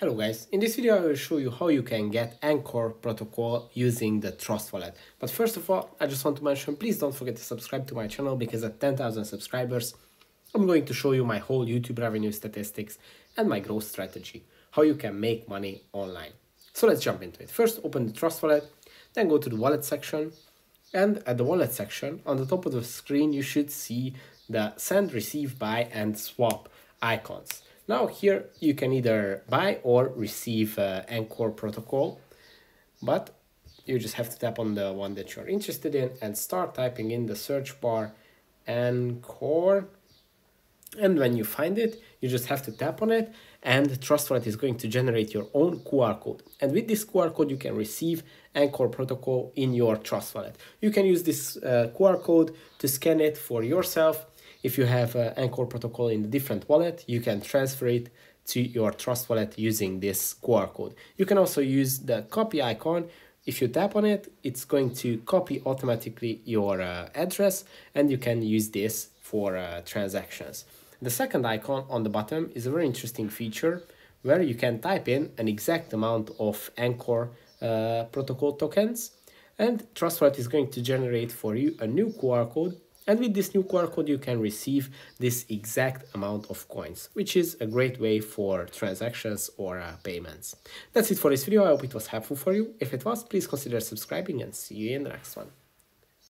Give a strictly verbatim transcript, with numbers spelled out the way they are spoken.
Hello guys, in this video I will show you how you can get Anchor Protocol using the Trust Wallet. But first of all, I just want to mention, please don't forget to subscribe to my channel, because at ten thousand subscribers, I'm going to show you my whole YouTube revenue statistics and my growth strategy, how you can make money online. So let's jump into it. First, open the Trust Wallet, then go to the wallet section. And at the wallet section, on the top of the screen, you should see the send, receive, buy, and swap icons. Now here you can either buy or receive uh, Anchor Protocol, but you just have to tap on the one that you're interested in and start typing in the search bar Anchor. And when you find it, you just have to tap on it, and Trust Wallet is going to generate your own Q R code. And with this Q R code, you can receive Anchor Protocol in your Trust Wallet. You can use this uh, Q R code to scan it for yourself. If you have uh, Anchor Protocol in a different wallet, you can transfer it to your Trust Wallet using this Q R code. You can also use the copy icon. If you tap on it, it's going to copy automatically your uh, address, and you can use this for uh, transactions. The second icon on the bottom is a very interesting feature where you can type in an exact amount of Anchor uh, Protocol tokens, and Trust Wallet is going to generate for you a new Q R code. And with this new Q R code, you can receive this exact amount of coins, which is a great way for transactions or uh, payments. That's it for this video. I hope it was helpful for you. If it was, please consider subscribing, and see you in the next one.